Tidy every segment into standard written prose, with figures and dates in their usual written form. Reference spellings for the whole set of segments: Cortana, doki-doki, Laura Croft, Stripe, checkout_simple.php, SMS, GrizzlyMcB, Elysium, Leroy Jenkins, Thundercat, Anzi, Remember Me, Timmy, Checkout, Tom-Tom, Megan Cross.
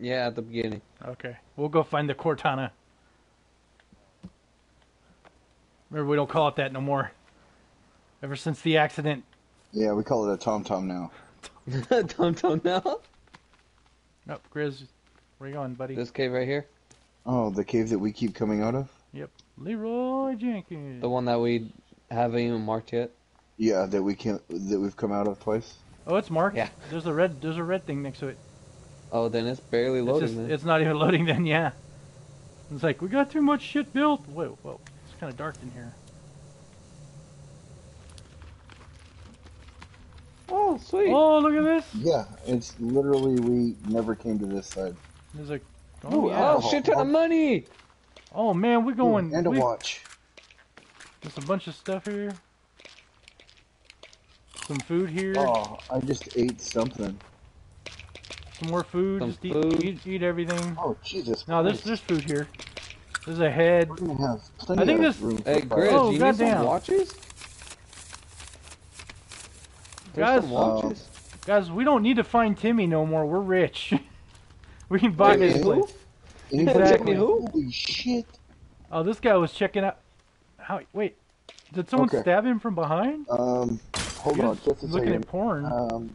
Yeah, at the beginning. Okay. We'll go find the Cortana. Remember, we don't call it that no more. Ever since the accident. Yeah, we call it a Tom-Tom now. Tom-Tom now? Nope, Grizz. Where you going, buddy? This cave right here? Oh, the cave that we keep coming out of? Yep. Leroy Jenkins. The one that we haven't even marked yet? Yeah, that we can't, that we've come out of twice. Oh, it's marked? Yeah. There's a red thing next to it. Oh, then it's barely loading. It's, just, it's not even loading then, yeah. It's like, we got too much shit built. Whoa, whoa. It's kind of dark in here. Oh, sweet. Oh, look at this. Yeah, it's literally, we never came to this side. There's like, oh, ooh, yeah. Oh, shit ton of money. Oh, man, we're going. Ooh, and a watch. There's a bunch of stuff here. Some food here. Oh, I just ate something. Some more food. Some just food. Eat everything. Oh, Jesus. No, there's food here. There's a head. We're gonna have plenty I think of this. Room for hey, Grizz, oh, you need some watches? Guys, some watches? Guys, we don't need to find Timmy no more. We're rich. We can buy this place. Exactly. Holy shit. Oh, this guy was checking out. How? Wait. Did someone stab him from behind? Hold on, just a looking second. At porn.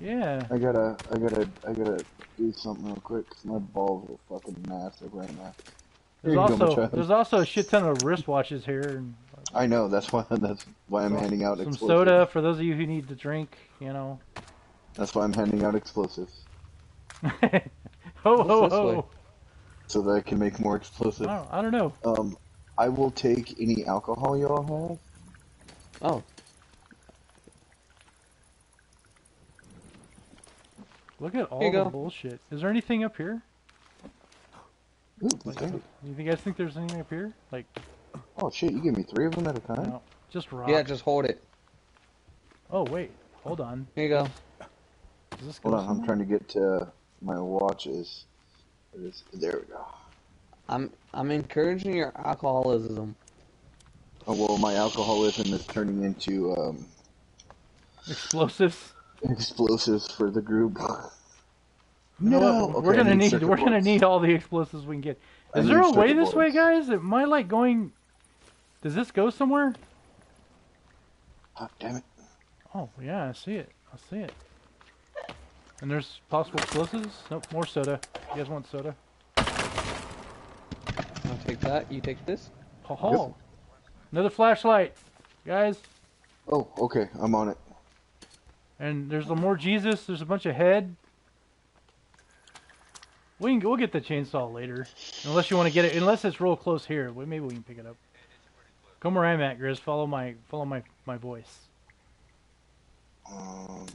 Yeah. I gotta do something real quick, cause my balls are fucking massive right now. There's also a shit ton of wristwatches here. And, I know. That's why I'm handing out explosives. Some soda for those of you who need to drink. You know. That's why I'm handing out explosives. Ho ho ho! So that I can make more explosives. I don't know. I will take any alcohol y'all have. Oh. Look at all the bullshit. Is there anything up here? Ooh, like, you guys think there's anything up here? Like, oh shit! You gave me 3 of them at a time. No, just rock. Yeah, just hold it. Oh wait, hold on. Here you go. Is this hold on, somewhere? I'm trying to get to my watches. There we go. I'm encouraging your alcoholism. Oh well, my alcoholism is turning into explosives. Explosives for the group. No, okay, we're gonna need all the explosives we can get. Is there a way this way, guys? Am I like going? Does this go somewhere? Oh damn it! Oh yeah, I see it. And there's possible explosives. Nope, more soda. You guys want soda? I'll take that. You take this. Oh, another flashlight, guys. Oh, okay, I'm on it. And there's more Jesus. There's a bunch of head. We'll get the chainsaw later, unless you want to get it. Unless it's real close here, maybe we can pick it up. Come where I'm at, Grizz. Follow my voice.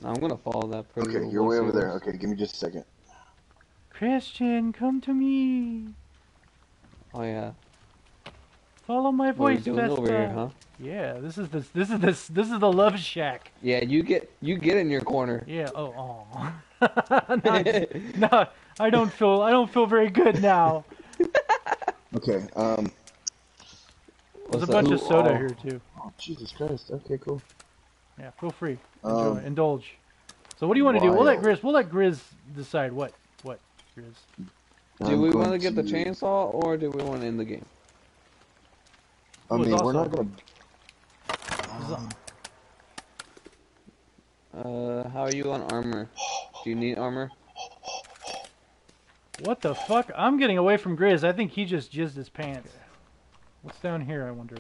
I'm gonna follow that. Okay, you're way over there. Okay, give me just a second. Christian, come to me. Oh yeah. Follow my voice, what are you doing over here, huh? Yeah, this is the love shack. Yeah, you get in your corner. Yeah. Oh. No, I don't feel very good now. Okay. There's a bunch of soda here too. Oh, Jesus Christ. Okay, cool. Yeah, feel free. Enjoy, indulge. So what do you want to do? We'll let Grizz decide what Grizz. Do we want to get the chainsaw or do we want to end the game? I mean, we're not going to... how are you on armor? Do you need armor? What the fuck? I'm getting away from Grizz. I think he just jizzed his pants. What's down here, I wonder?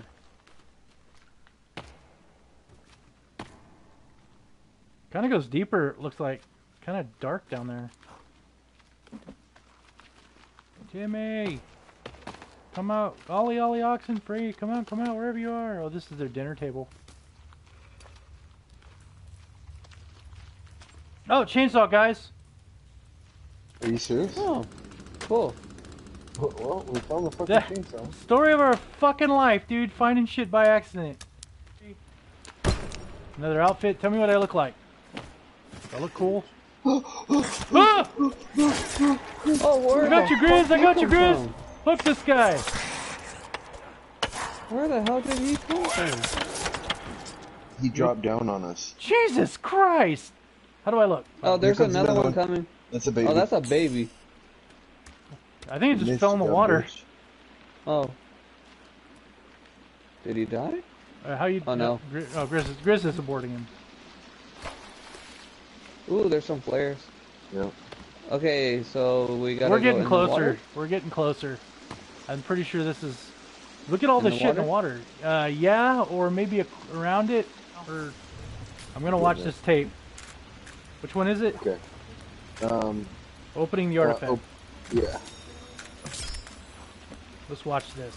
Kind of goes deeper, it looks like. Kind of dark down there. Timmy! Come out, ollie, oxen free. Come out, wherever you are. Oh, this is their dinner table. Oh, chainsaw, guys. Are you serious? Oh, cool. Well, we found the fucking chainsaw. Story of our fucking life, dude. Finding shit by accident. Another outfit. Tell me what I look like. Do I look cool? Ah! Oh, I got you, Grizz. I got you, Grizz. Hook this guy! Where the hell did he come from? He dropped down on us. Jesus Christ! How do I look? Oh, there's another one coming. That's a baby. Oh, that's a baby. I think it just fell in the water. Bitch. Oh. Did he die? How you? Oh no. Oh, Grizz is aborting him. Ooh, there's some flares. Yep. Okay, so we gotta. We're getting closer. We're getting closer. I'm pretty sure this is. Look at all this shit in the water. Yeah, or maybe around it. Or I'm gonna watch this tape. Which one is it? Okay. Opening the artifact. Yeah. Let's watch this.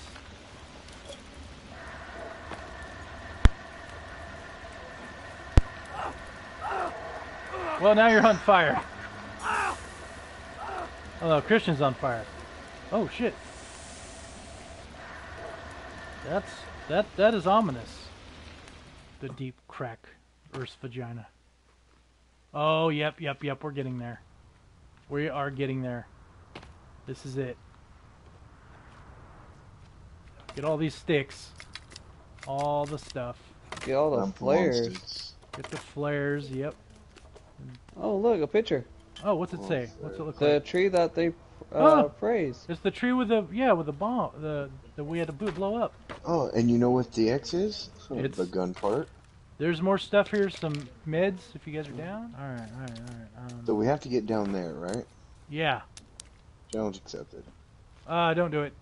Well, now you're on fire. Oh no, Christian's on fire. Oh shit. That is ominous. The deep crack, Earth's vagina. Oh, yep, we're getting there. We are getting there. This is it. Get all these sticks. All the stuff. Get all the flares. Get the flares, yep. Oh, look, a picture. Oh, what's it say? What's it look like? The tree that they praise. It's the tree with the with the bomb that we had to blow up. Oh, and you know what the X is? It's the gun part. There's more stuff here. Some meds if you guys are down. All right, all right. So we have to get down there, right? Yeah. Challenge accepted. Don't do it.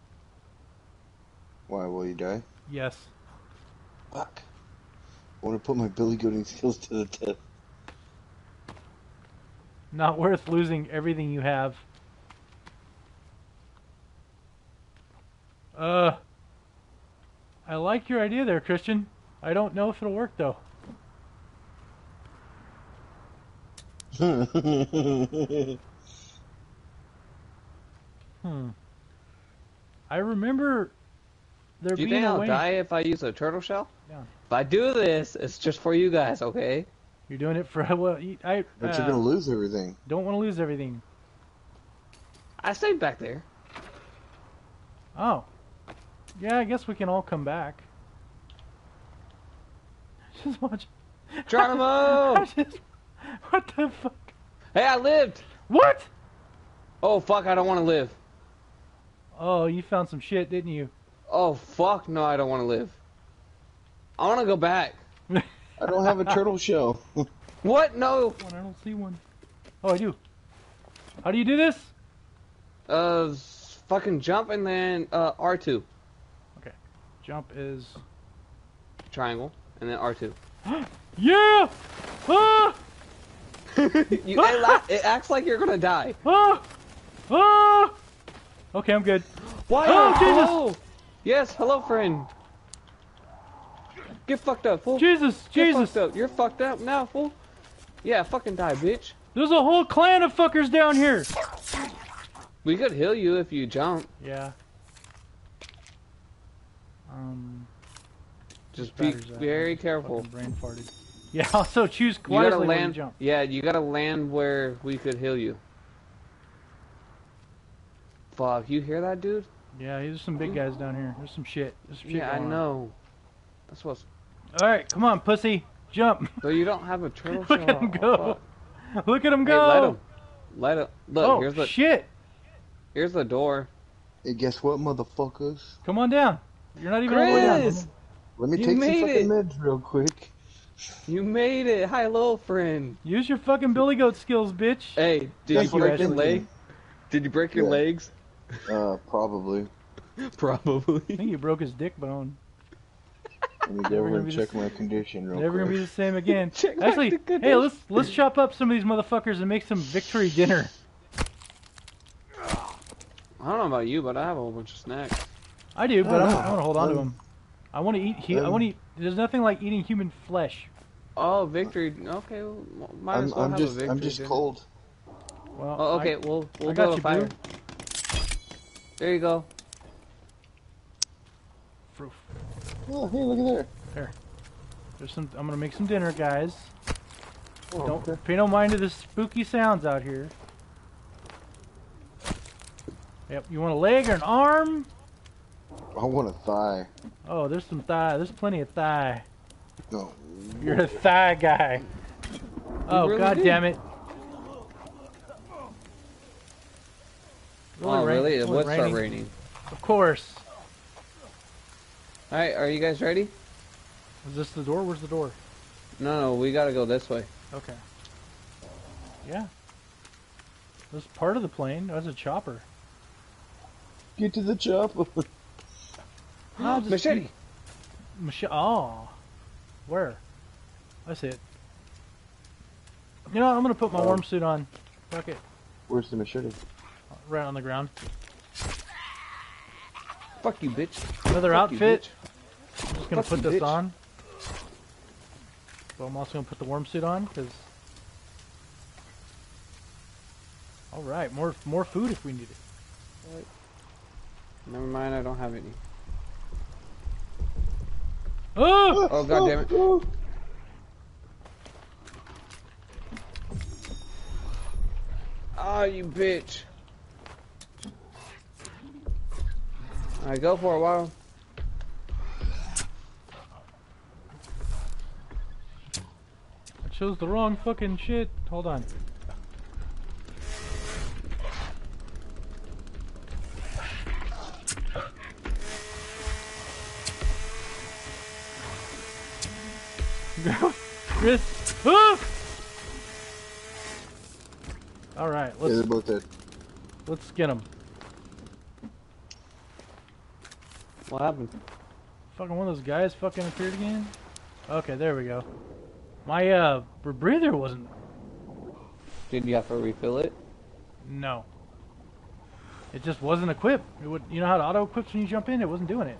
Why, will you die? Yes. Fuck. I want to put my Billy Goating skills to the test. Not worth losing everything you have. I like your idea there, Christian. I don't know if it'll work, though. I remember there being a way... Do you think I'll die if I use a turtle shell? Yeah. If I do this, it's just for you guys, okay? You're doing it for... Well, but you're going to lose everything. Don't want to lose everything. I stayed back there. Oh. Yeah, I guess we can all come back. Just watch... Geronimo! What the fuck? Hey, I lived! What? Oh, fuck, I don't want to live. Oh, you found some shit, didn't you? Oh, fuck, no, I don't want to live. I want to go back. I don't have a turtle shell. What? No! I don't see one. Oh, I do. How do you do this? Fucking jump and then R2. Okay. Jump is... Triangle, and then R2. Yeah! Ah! It acts like you're gonna die. Ah! Ah! Okay, I'm good. Why? Oh, Jesus! Oh. Yes, hello, friend. Get fucked up, fool. Jesus, Jesus. Fucked up. You're fucked up now, fool. Yeah, fucking die, bitch. There's a whole clan of fuckers down here. We could heal you if you jump. Yeah. Just be very careful. Brain farted. Yeah, also choose quietly when you jump. Yeah, you gotta land where we could heal you. Fuck, you hear that, dude? Yeah, there's some big guys down here. There's some shit. There's some shit going on. I know. That's what's... Alright, come on, pussy. Jump. So you don't have a turtle shell. Look at him go. Look at him go. Hey, let him. Look, oh, here's the... shit. Here's the door. Hey, guess what, motherfuckers? Come on down. You're not even... Chris! Let me take some fucking meds real quick. You made it. Hi, little friend. Use your fucking billy goat skills, bitch. Hey, did you break your leg? Did you break your legs? Probably. Probably. I think you broke his dick bone. Let me go over and check my condition real quick. Never gonna be the same again. Actually, hey, let's chop up some of these motherfuckers and make some victory dinner. I don't know about you, but I have a whole bunch of snacks. I do, but I want to hold on to them. I want to eat. I want to eat. There's nothing like eating human flesh. Oh, victory. Okay, well, might as well have a victory dinner. I'm just cold. Well, okay, we'll go to fire. There you go. Proof. Oh, hey, look at there. There. There's some... I'm gonna make some dinner, guys. Oh, don't pay no mind to the spooky sounds out here. Yep, you want a leg or an arm? I want a thigh. Oh, there's some thigh. There's plenty of thigh. No. You're a thigh guy. Oh, really, god damn it. Oh, really? It would start raining. Of course. Alright, are you guys ready? Is this the door? Where's the door? No, we gotta go this way. Okay. Yeah. This part of the plane was a chopper. Get to the chopper. No, machete. Machete. Oh. Where? I see it. You know, I'm gonna put my warm suit on. Fuck it. Where's the machete? Right on the ground. Fuck you, bitch. Another outfit. I'm just gonna put this on. But I'm also gonna put the warm suit on, because... Alright, more food if we need it. Right. Never mind, I don't have any. Oh! Oh, god damn it. Oh. Oh, you bitch. Alright, go for a while. I chose the wrong fucking shit. Hold on. Chris. Ah! All right, let's. Yeah, they're both dead. Let's skin them. What happened? Fucking one of those guys fucking appeared again. Okay, there we go. My breather wasn't. Did you have to refill it? No. It just wasn't equipped. It would. You know how it auto equips when you jump in? It wasn't doing it.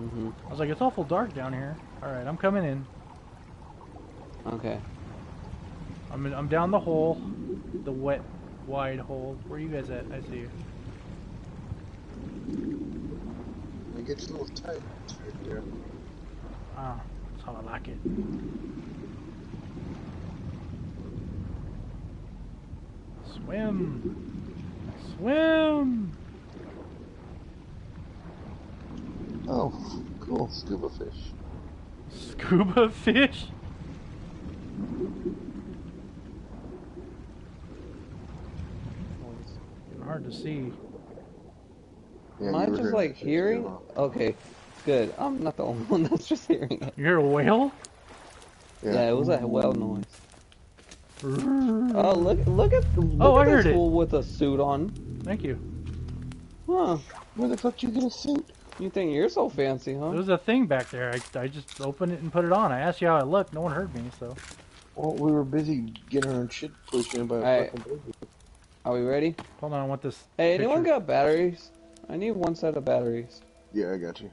Mm-hmm. I was like, it's awful dark down here. All right, I'm coming in. Okay. I'm down the hole, the wet, wide hole. Where are you guys at? I see you. It gets a little tight right there. Ah, that's how I like it. Swim, swim. Oh, cool, scuba fish. Scuba fish. Hard to see. Yeah, am I just like hearing? Okay, good. I'm not the only one that's just hearing it. You hear a whale? Yeah, yeah, it was a whale noise. Oh, look at the. Oh, I heard it. With a suit on. Thank you. Huh? Where the fuck did you get a suit? You think you're so fancy, huh? There was a thing back there. I just opened it and put it on. I asked you how I looked. No one heard me, so. Well, we were busy getting our shit pushed in by a fucking baby. Are we ready? Hold on, I want this. Hey, anyone got batteries? I need one set of batteries. Yeah, I got you.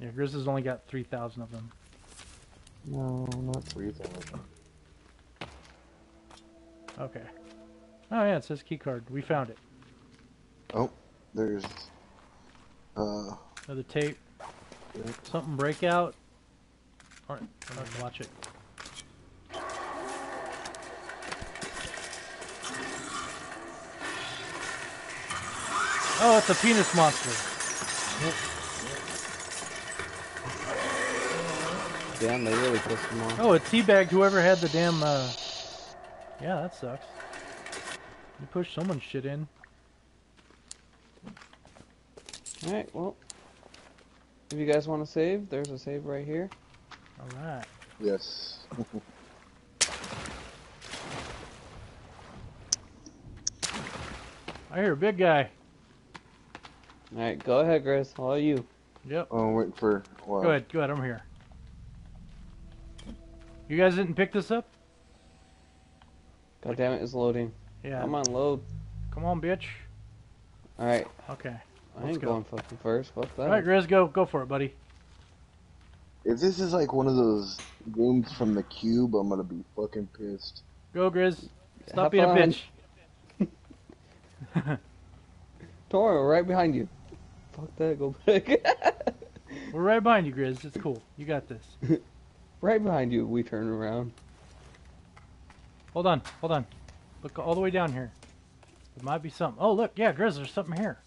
Yeah, Grizz has only got 3,000 of them. No, not 3,000. Okay. Oh yeah, it says key card. We found it. Oh, there's another tape. Yeah. Something breakout. All right, let's watch it. Oh, it's a penis monster. Yep. Damn, they really pissed him off. Oh, it teabagged whoever had the damn, Yeah, that sucks. You pushed someone's shit in. Alright, well... If you guys want to save, there's a save right here. Alright. Yes. I hear a big guy. Alright, go ahead, Chris. How are you? Yep. Oh, I'm waiting for a while. Go ahead. I'm here. You guys didn't pick this up? God damn it, it's loading. Yeah. Come on, load. Come on, bitch. Alright. Okay. I ain't going fucking first. Fuck that. Alright, Grizz, go for it, buddy. If this is like one of those rooms from the cube, I'm gonna be fucking pissed. Go, Grizz. Stop being a bitch. Toro, right behind you. Fuck that, go back. We're right behind you, Grizz. It's cool. You got this. Right behind you, we turn around. Hold on. Look all the way down here. There might be something. Oh, look. Yeah, Grizz, there's something here.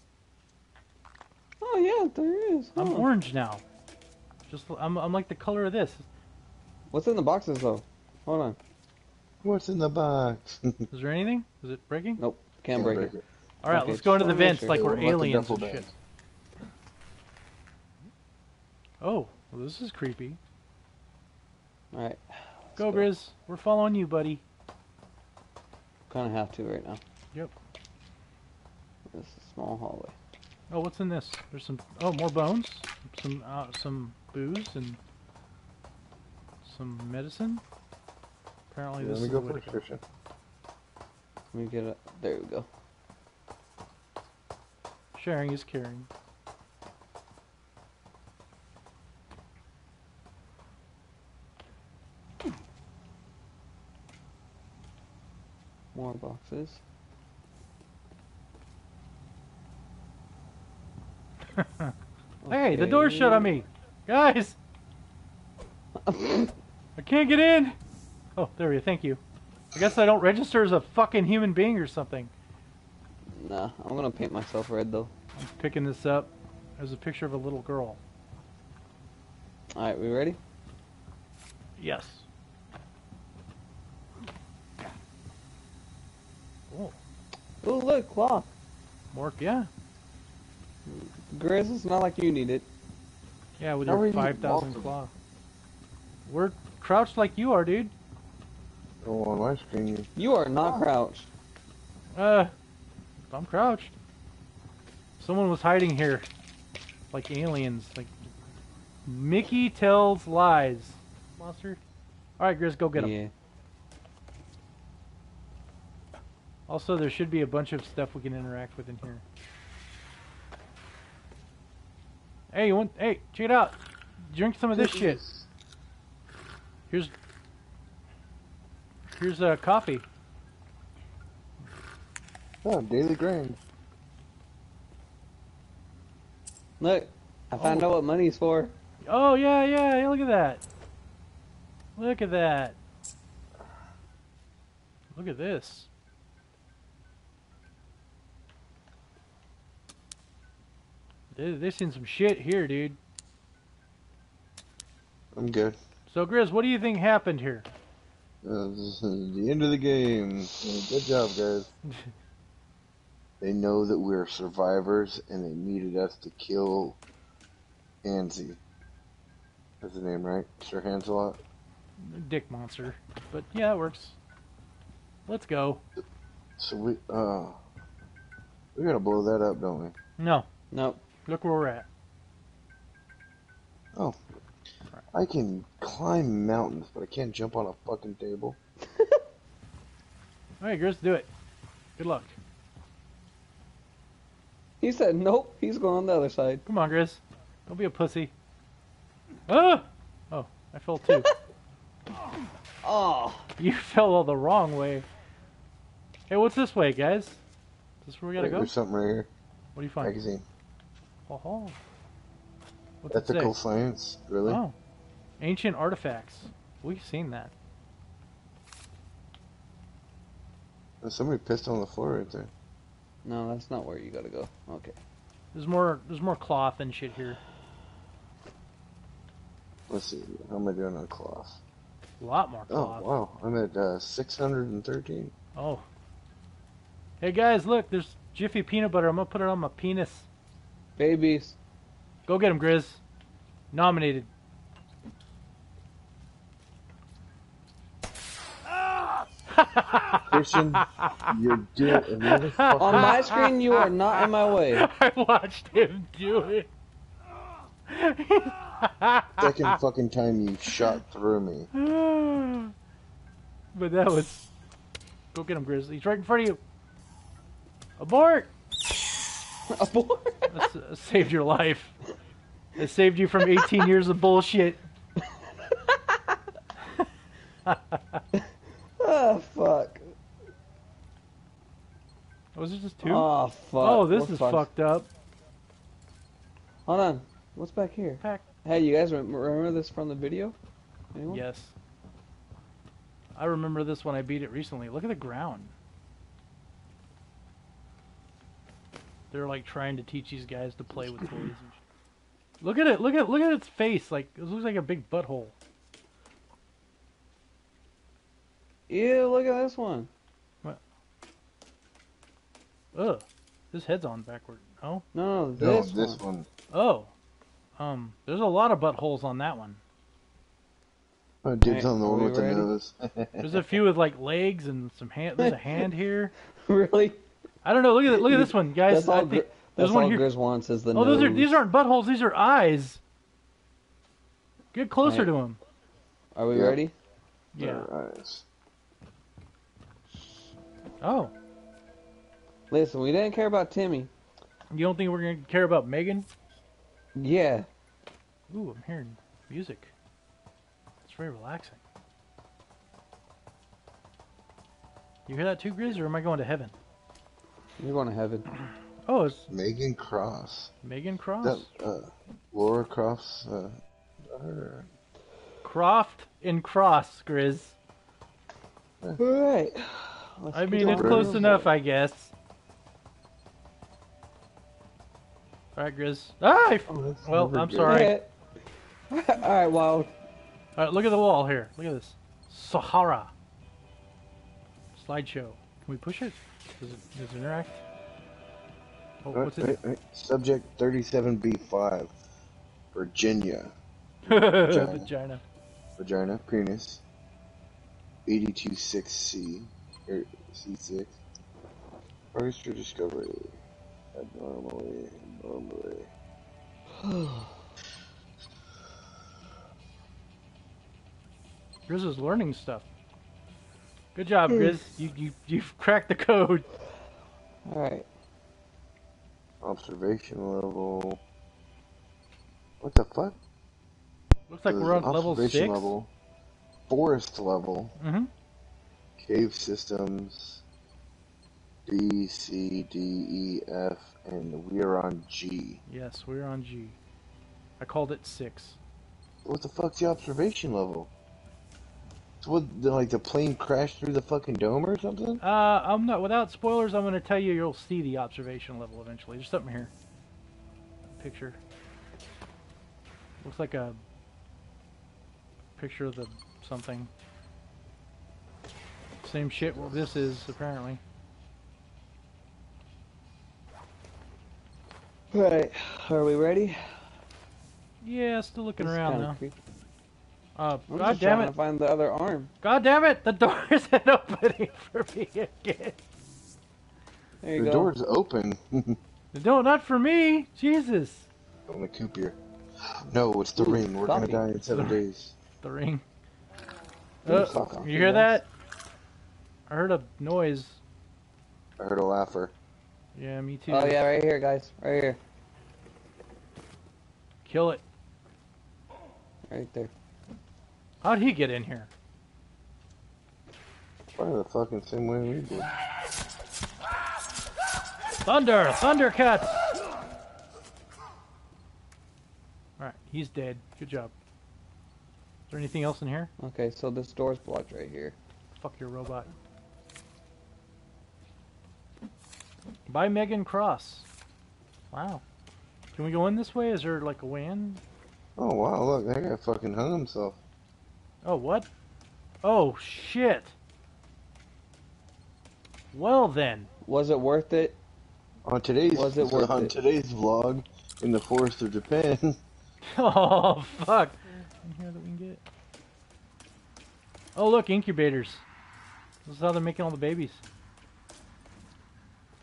Oh, yeah, there is. Huh? I'm orange now. I'm like the color of this. What's in the boxes, though? Hold on. What's in the box? Is there anything? Is it breaking? Nope. Can't break it. Alright, okay, let's go into the vents like we're aliens and shit. Oh, well, this is creepy. Alright. Go, Grizz. We're following you, buddy. Gonna have to right now. Yep. This is a small hallway. Oh, what's in this? There's some... Oh, more bones. Some booze and... some medicine. Apparently yeah, this is... Let me go for description. Let me get it. There we go. Sharing is caring. More boxes. Okay. Hey, the door shut on me, guys. I can't get in. Oh, there we go. Thank you. I guess I don't register as a fucking human being or something. Nah, I'm gonna paint myself red though. I'm picking this up. There's a picture of a little girl. All right, we ready? Yes. Oh. Oh, look, cloth. Mork, yeah. Grizz, it's not like you need it. Yeah, with your 5,000 cloth. We're crouched like you are, dude. Oh, on my screen. You are not crouched. I'm crouched. Someone was hiding here. Like aliens. Like Mickey tells lies. Monster. Alright, Grizz, go get him. Yeah. Also, there should be a bunch of stuff we can interact with in here. Hey, you want? Hey, check it out. Drink some of this shit. Here's a coffee. Oh, daily grind. Look, I found out what money's for. Oh yeah, yeah. Look at that. Look at that. Look at this. They're seeing some shit here, dude. I'm good. So, Grizz, what do you think happened here? This is the end of the game. Good job, guys. They know that we're survivors, and they needed us to kill Anzi. That's the name, right? Sir Hanselot? Dick monster. But, yeah, it works. Let's go. So, we gotta blow that up, don't we? No. Nope. Look where we're at. Oh. I can climb mountains, but I can't jump on a fucking table. Alright, Grizz, do it. Good luck. He said nope, he's going on the other side. Come on, Grizz. Don't be a pussy. Ah! Oh, I fell too. Oh. You fell all the wrong way. Hey, what's this way, guys? Is this where we gotta go? There's something right here. What do you find? Magazine. Oh, ethical science, really? Oh. Ancient artifacts. We've seen that. There's somebody pissed on the floor right there. No, that's not where you gotta go. Okay. There's more cloth and shit here. Let's see. How am I doing on cloth? A lot more cloth. Oh, wow. I'm at 613. Oh. Hey, guys, look. There's Jiffy peanut butter. I'm gonna put it on my penis. Babies. Go get him, Grizz. Nominated. Christian, you're doing another fucking... On my screen, you are not in my way. I watched him do it. Second fucking time you shot through me. But that was... Go get him, Grizz. He's right in front of you. Abort! Abort? That saved your life. It saved you from 18 years of bullshit. Oh, fuck. Was it just two? Oh, fuck. Oh, this is fucked up. Hold on. What's back here? Pack. Hey, you guys remember this from the video? Anyone? Yes. I remember this when I beat it recently. Look at the ground. They're like trying to teach these guys to play with toys. Look at it! Look at its face! Like it looks like a big butthole. Ew! Look at this one. What? Ugh! His head's on backward. Oh? No, this one. Oh. There's a lot of buttholes on that one. Oh, dude's on the one with the nose. There's a few with like legs and some hand. There's a hand here. Really? I don't know. Look at that. Look at this one, guys. That's all, that's one all Grizz wants is the nose. Those are, these aren't buttholes. These are eyes. Get closer to him. Are we ready? Yeah. Eyes. Oh. Listen, we didn't care about Timmy. You don't think we're gonna care about Megan? Yeah. Ooh, I'm hearing music. It's very relaxing. You hear that too, Grizz, or am I going to heaven? You're going to heaven. Oh, it's... Megan Cross. Megan Cross? That, Laura Croft's, daughter. Croft and Cross, Grizz. Alright. I mean, it's close enough, I guess. Alright, Grizz. Ah! Well, I'm sorry. Alright, Wild. Alright, look at the wall here. Look at this. Sahara. Slideshow. Can we push it? Does it interact? Oh, what's it? Subject 37B5. Virginia. Vagina. Penis. 826C. C6. Orchestra discovery. Abnormally. Grizz is learning stuff. Good job, Grizz. You've cracked the code. Alright. Observation level. What the fuck? Looks like we're on level 6. Observation level. Forest level. Mm-hmm. Cave systems. B, C, D, E, F, and we're on G. Yes, we're on G. I called it 6. What the fuck's the observation level? So what, like the plane crashed through the fucking dome or something? I'm not. Without spoilers, I'm going to tell you you'll see the observation level eventually. There's something here. Picture. Looks like a picture of the something. Same shit what this is, apparently. Right, are we ready? Yeah, still looking around now. Creepy. God damn it! To find the other arm. God damn it! The door isn't opening for me again. There you go. The door's open. No, not for me. Jesus. Only Cooper. No, it's the ring. We're gonna die in 7 days. The ring. You hear that? I heard a noise. I heard a laugher. Yeah, me too. Oh yeah, right here, guys. Right here. Kill it. Right there. How'd he get in here? Probably the fucking same way we did. Thundercat! Alright, he's dead. Good job. Is there anything else in here? Okay, so this door's blocked right here. Fuck your robot. By Megan Cross. Wow. Can we go in this way? Is there like a way in? Oh wow, look, that guy fucking hung himself. Oh, what? Oh, shit. Well, then. Was it worth it? On today's vlog, in the forest of Japan. Oh, fuck. Anything here that we can get? Oh, look, incubators. This is how they're making all the babies.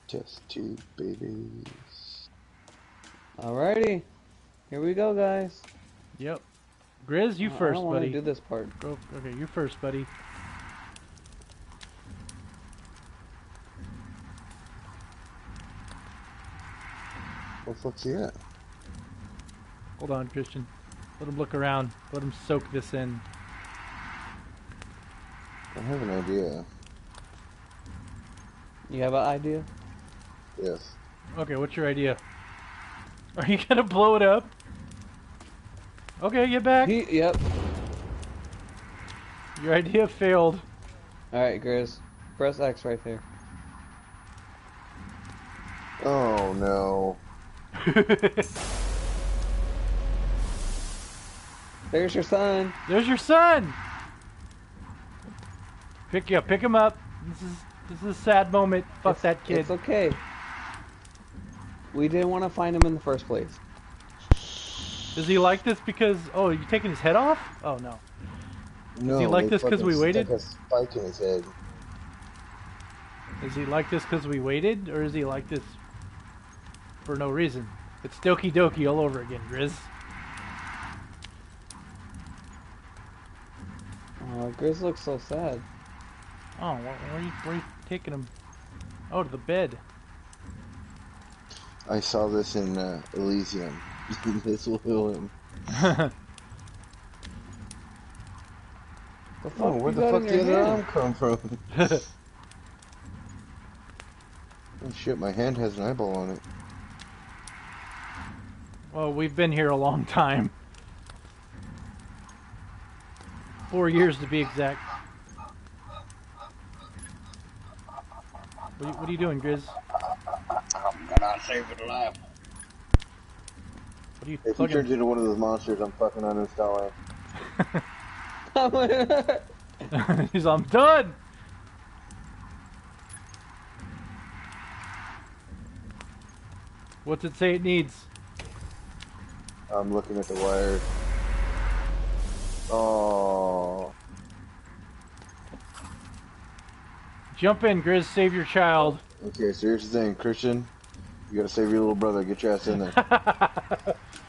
Just 2 babies. Alrighty. Here we go, guys. Yep. Grizz, you first, buddy. I don't want to do this part. Oh, okay, you first, buddy. What the fuck's he at? Hold on, Christian. Let him look around. Let him soak this in. I have an idea. You have an idea? Yes. Okay, what's your idea? Are you gonna blow it up? Okay, get back. Yep. Your idea failed. Alright, Grizz. Press X right there. Oh, no. There's your son. There's your son! Pick him up. This is a sad moment. Fuck that kid. It's okay. We didn't want to find him in the first place. Does he like this because... Oh, you're taking his head off? Oh, no. Does he like this because we waited? Stuck a spike in his head. Is he like this because we waited? Or is he like this for no reason? It's doki-doki all over again, Grizz. Oh, Grizz looks so sad. Oh, where are you taking him? Oh, to the bed. I saw this in Elysium. This will heal him. Oh, where the fuck did the other arm come from? Oh shit, my hand has an eyeball on it. Well, we've been here a long time. 4 years to be exact. What are you doing, Grizz? I'm gonna save it alive. What are you if you turn into one of those monsters, I'm fucking uninstalling. He's I'm done! What's it say it needs? I'm looking at the wires. Oh. Jump in, Grizz, save your child. Okay, so here's the thing, Christian. You gotta save your little brother. Get your ass in there.